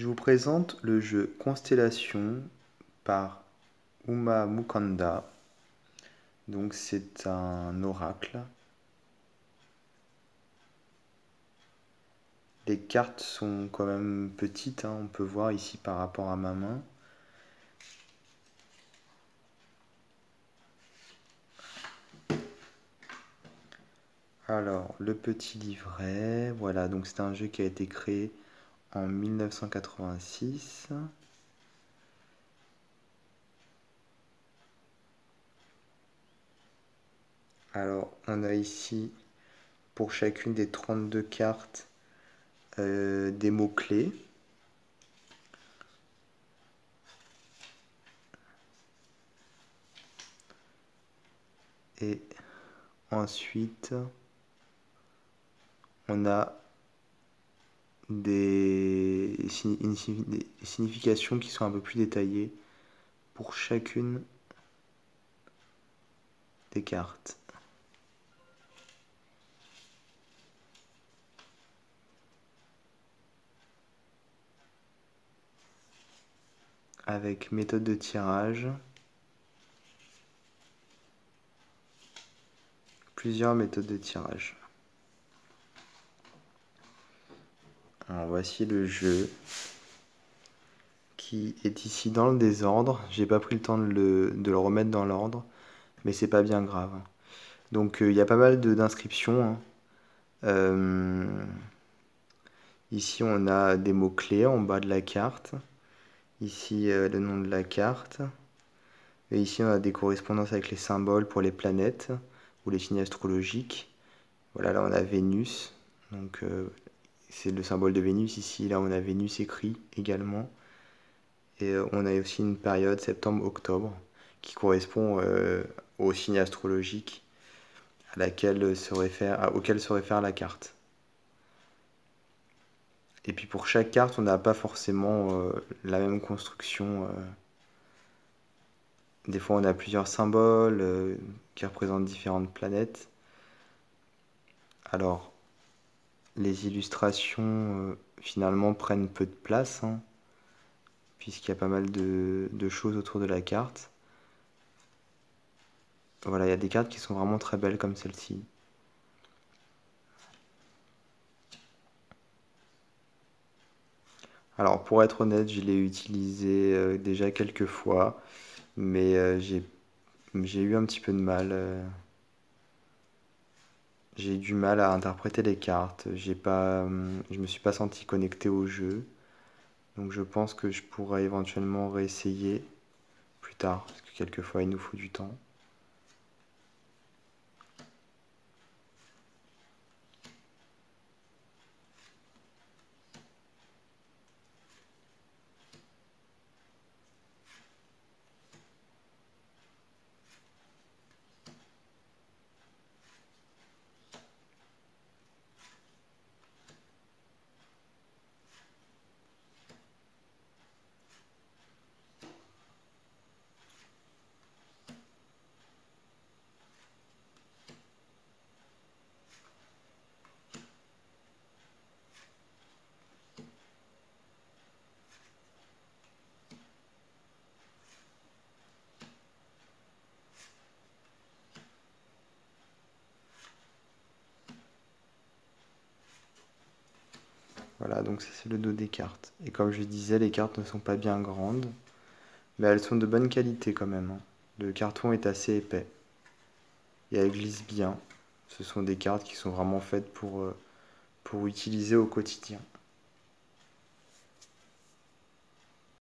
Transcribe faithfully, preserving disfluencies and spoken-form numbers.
Je vous présente le jeu Constellation par Uma Mukanda. Donc c'est un oracle. Les cartes sont quand même petites, hein, on peut voir ici par rapport à ma main. Alors, le petit livret, voilà, donc c'est un jeu qui a été créé en mille neuf cent quatre-vingt-six. Alors, on a ici, pour chacune des trente-deux cartes, euh, des mots-clés. Et ensuite, on a des significations qui sont un peu plus détaillées pour chacune des cartes. Avec méthode de tirage, plusieurs méthodes de tirage. Alors, voici le jeu qui est ici dans le désordre. J'ai pas pris le temps de le, de le remettre dans l'ordre, mais c'est pas bien grave. Donc il euh, y a pas mal d'inscriptions. Hein. Euh, ici on a des mots-clés en bas de la carte. Ici euh, le nom de la carte. Et ici on a des correspondances avec les symboles pour les planètes ou les signes astrologiques. Voilà, là on a Vénus. Donc euh, c'est le symbole de Vénus ici, là on a Vénus écrit également. Et on a aussi une période septembre-octobre qui correspond euh, au signe astrologique à laquelle se réfère, à, auquel se réfère la carte. Et puis pour chaque carte, on n'a pas forcément euh, la même construction. Euh. Des fois on a plusieurs symboles euh, qui représentent différentes planètes. Alors, les illustrations euh, finalement prennent peu de place, hein, puisqu'il y a pas mal de, de choses autour de la carte. Voilà, il y a des cartes qui sont vraiment très belles comme celle-ci. Alors pour être honnête, je l'ai utilisé euh, déjà quelques fois, mais euh, j'ai j'ai eu un petit peu de mal. Euh... J'ai du mal à interpréter les cartes, j'ai pas, je me suis pas senti connecté au jeu, donc je pense que je pourrais éventuellement réessayer plus tard, parce que quelquefois il nous faut du temps. Voilà, donc ça c'est le dos des cartes. Et comme je disais, les cartes ne sont pas bien grandes, mais elles sont de bonne qualité quand même. Le carton est assez épais et elles glissent bien. Ce sont des cartes qui sont vraiment faites pour, pour utiliser au quotidien.